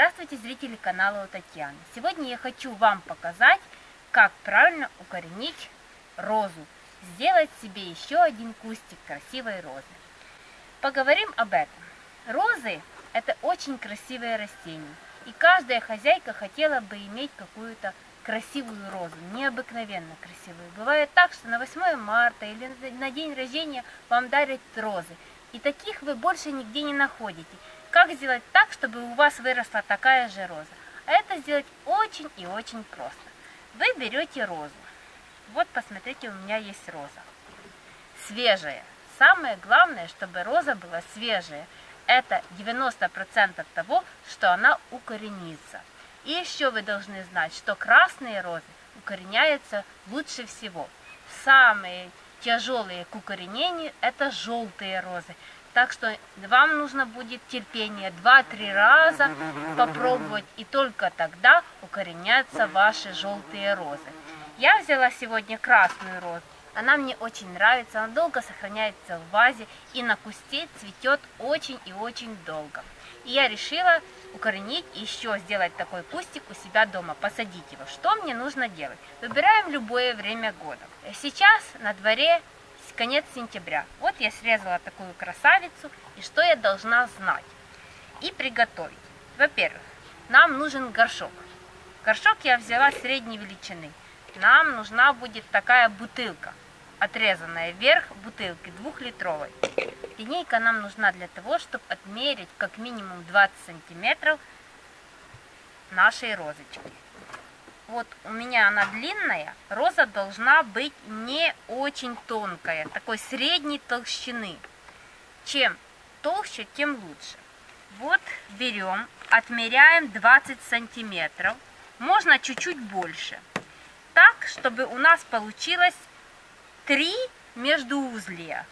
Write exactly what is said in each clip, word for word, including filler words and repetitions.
Здравствуйте, зрители канала У Татьяны. Сегодня я хочу вам показать, как правильно укоренить розу, сделать себе еще один кустик красивой розы. Поговорим об этом. Розы — это очень красивое растение, и каждая хозяйка хотела бы иметь какую-то красивую розу, необыкновенно красивую. Бывает так, что на восьмое марта или на день рождения вам дарят розы, и таких вы больше нигде не находите. Как сделать так, чтобы у вас выросла такая же роза? А это сделать очень и очень просто. Вы берете розу. Вот, посмотрите, у меня есть роза. Свежая. Самое главное, чтобы роза была свежая. Это девяносто процентов того, что она укоренится. И еще вы должны знать, что красные розы укореняются лучше всего. Самые тяжелые к укоренению — это желтые розы. Так что вам нужно будет терпение, два-три раза попробовать, и только тогда укоренятся ваши желтые розы. Я взяла сегодня красную розу, она мне очень нравится, она долго сохраняется в вазе и на кусте цветет очень и очень долго. И я решила укоренить, еще сделать такой кустик у себя дома, посадить его. Что мне нужно делать? Выбираем любое время года. Сейчас на дворе конец сентября. Вот я срезала такую красавицу. И что я должна знать и приготовить? Во-первых, нам нужен горшок. Горшок я взяла средней величины. Нам нужна будет такая бутылка, отрезанная вверх бутылки, двухлитровой. Линейка нам нужна для того, чтобы отмерить как минимум двадцать сантиметров нашей розочки. Вот у меня она длинная, роза должна быть не очень тонкая, такой средней толщины. Чем толще, тем лучше. Вот берем, отмеряем двадцать сантиметров, можно чуть-чуть больше. Так, чтобы у нас получилось три междуузлия.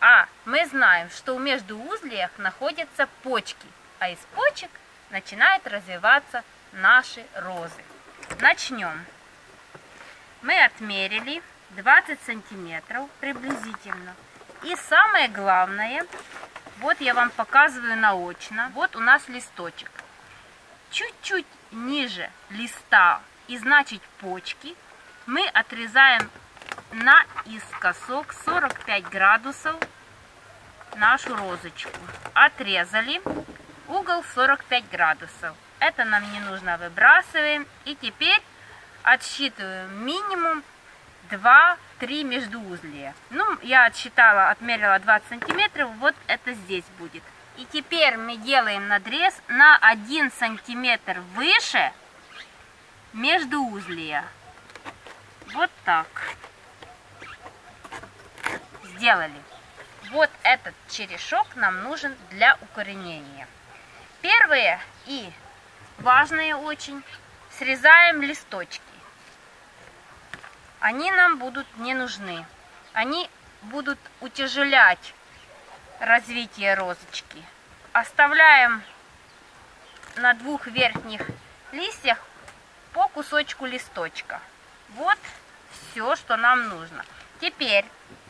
А мы знаем, что в междуузлиях находятся почки, а из почек начинают развиваться наши розы. Начнем. Мы отмерили двадцать сантиметров приблизительно. И самое главное, вот я вам показываю наочно, вот у нас листочек. Чуть-чуть ниже листа, и значит почки, мы отрезаем наискосок сорок пять градусов нашу розочку. Отрезали угол сорок пять градусов. Это нам не нужно, выбрасываем. И теперь отсчитываем минимум два-три междуузлия. Ну, я отсчитала, отмерила двадцать сантиметров, вот это здесь будет. И теперь мы делаем надрез на один сантиметр выше междуузлия. Вот так. Сделали. Вот этот черешок нам нужен для укоренения. Первое и важное очень, срезаем листочки. Они нам будут не нужны. Они будут утяжелять развитие розочки. Оставляем на двух верхних листьях по кусочку листочка. Вот все, что нам нужно. Теперь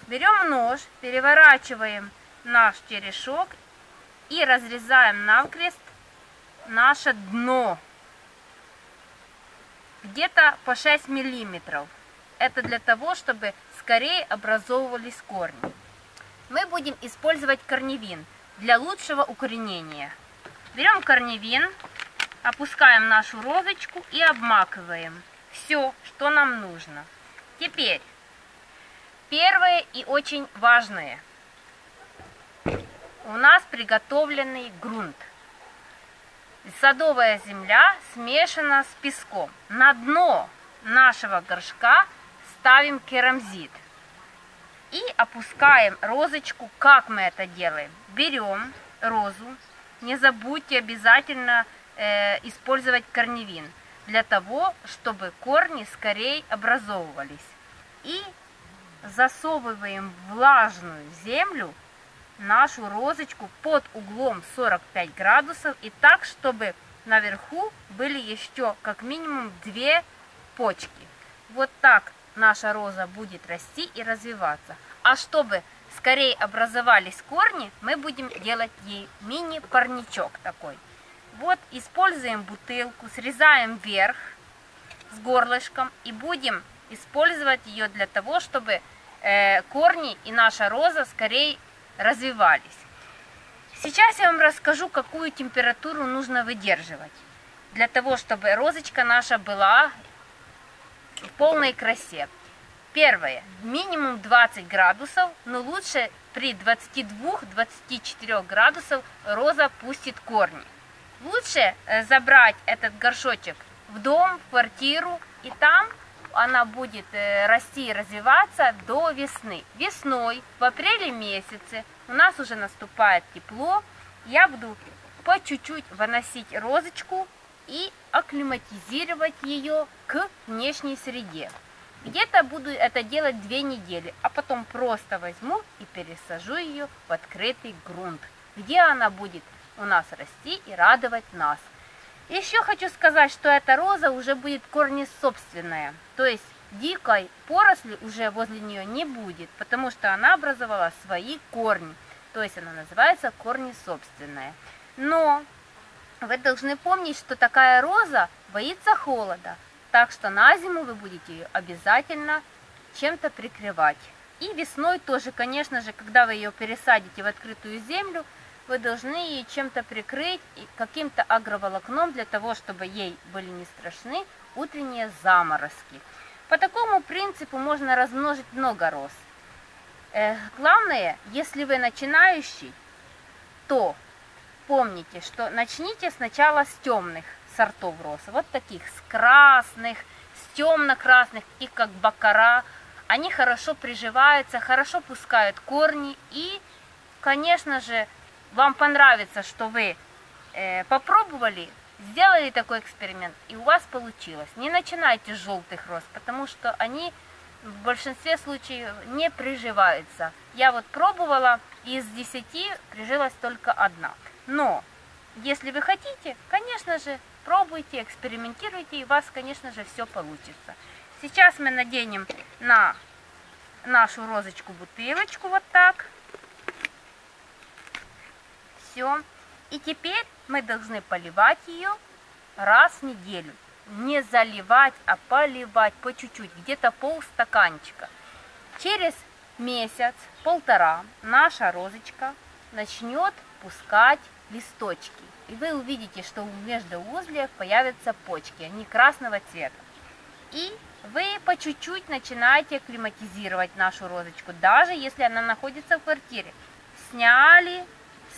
берем нож, переворачиваем наш черешок и разрезаем навкрест наше дно, где-то по шесть миллиметров. Это для того, чтобы скорее образовывались корни. Мы будем использовать корневин для лучшего укоренения. Берем корневин, опускаем нашу розочку и обмакиваем все, что нам нужно. Теперь первое и очень важное. У нас приготовленный грунт. Садовая земля смешана с песком. На дно нашего горшка ставим керамзит и опускаем розочку. Как мы это делаем? Берем розу, не забудьте обязательно э, использовать корневин, для того, чтобы корни скорее образовывались. И засовываем в влажную землю нашу розочку под углом сорок пять градусов, и так, чтобы наверху были еще как минимум две почки. Вот так наша роза будет расти и развиваться. А чтобы скорее образовались корни, мы будем делать ей мини-парничок такой. Вот используем бутылку, срезаем вверх с горлышком и будем использовать ее для того, чтобы корни и наша роза скорее развивались. Сейчас я вам расскажу, какую температуру нужно выдерживать, для того, чтобы розочка наша была в полной красе. Первое. Минимум двадцать градусов, но лучше при двадцати двух — двадцати четырёх градусов роза пустит корни. Лучше забрать этот горшочек в дом, в квартиру, и там она будет расти и развиваться до весны. Весной, в апреле месяце, у нас уже наступает тепло, я буду по чуть-чуть выносить розочку и акклиматизировать ее к внешней среде. Где-то буду это делать две недели, а потом просто возьму и пересажу ее в открытый грунт, где она будет у нас расти и радовать нас. Еще хочу сказать, что эта роза уже будет корни собственная, то есть дикой поросли уже возле нее не будет, потому что она образовала свои корни, то есть она называется корни собственная. Но вы должны помнить, что такая роза боится холода, так что на зиму вы будете ее обязательно чем-то прикрывать. И весной тоже, конечно же, когда вы ее пересадите в открытую землю, вы должны ее чем-то прикрыть, каким-то агроволокном, для того, чтобы ей были не страшны утренние заморозки. По такому принципу можно размножить много роз. Главное, если вы начинающий, то помните, что начните сначала с темных сортов роз. Вот таких, с красных, с темно-красных, и как баккара. Они хорошо приживаются, хорошо пускают корни, и, конечно же, вам понравится, что вы э, попробовали, сделали такой эксперимент, и у вас получилось. Не начинайте с желтых роз, потому что они в большинстве случаев не приживаются. Я вот пробовала, и из десяти прижилась только одна. Но, если вы хотите, конечно же, пробуйте, экспериментируйте, и у вас, конечно же, все получится. Сейчас мы наденем на нашу розочку бутылочку вот так. Все. И теперь мы должны поливать ее раз в неделю. Не заливать, а поливать по чуть-чуть, где-то полстаканчика. Через месяц, полтора, наша розочка начнет пускать листочки. И вы увидите, что в междуузлях появятся почки, они красного цвета. И вы по чуть-чуть начинаете акклиматизировать нашу розочку, даже если она находится в квартире. Сняли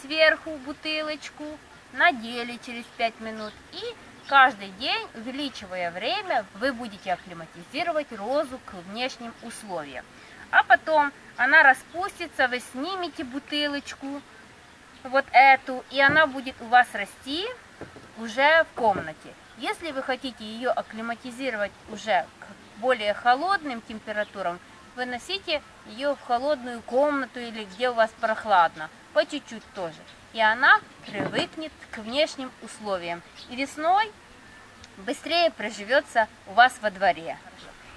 сверху бутылочку, надели через пять минут, и каждый день, увеличивая время, вы будете акклиматизировать розу к внешним условиям. А потом она распустится, вы снимете бутылочку вот эту, и она будет у вас расти уже в комнате. Если вы хотите ее акклиматизировать уже к более холодным температурам, выносите ее в холодную комнату или где у вас прохладно, по чуть-чуть тоже. И она привыкнет к внешним условиям. И весной быстрее проживется у вас во дворе.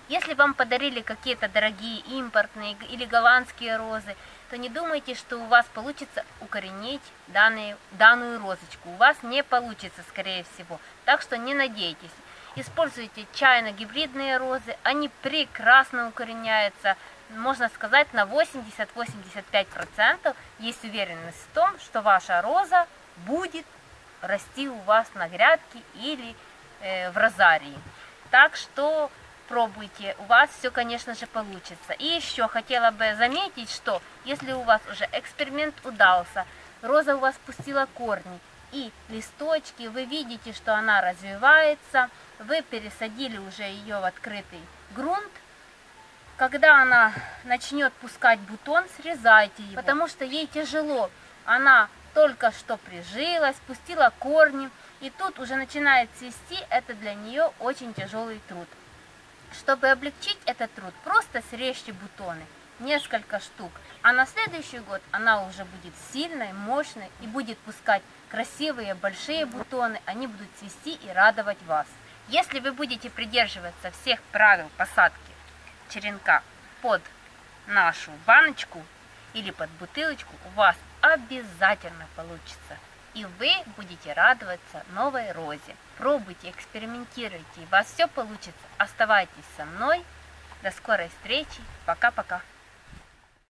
Если вам подарили какие-то дорогие импортные или голландские розы, то не думайте, что у вас получится укоренить данные, данную розочку. У вас не получится, скорее всего. Так что не надейтесь. Используйте чайно-гибридные розы, они прекрасно укореняются, можно сказать, на восемьдесят — восемьдесят пять процентов. Есть уверенность в том, что ваша роза будет расти у вас на грядке или э, в розарии. Так что пробуйте, у вас все, конечно же, получится. И еще хотела бы заметить, что если у вас уже эксперимент удался, роза у вас пустила корни, и листочки, вы видите, что она развивается, вы пересадили уже ее в открытый грунт. Когда она начнет пускать бутон, срезайте его, потому что ей тяжело. Она только что прижилась, пустила корни, и тут уже начинает цвести, это для нее очень тяжелый труд. Чтобы облегчить этот труд, просто срежьте бутоны, несколько штук, а на следующий год она уже будет сильной, мощной и будет пускать красивые большие бутоны, они будут цвести и радовать вас. Если вы будете придерживаться всех правил посадки черенка под нашу баночку или под бутылочку, у вас обязательно получится. и вы будете радоваться новой розе. Пробуйте, экспериментируйте, у вас все получится. Оставайтесь со мной. До скорой встречи. Пока-пока.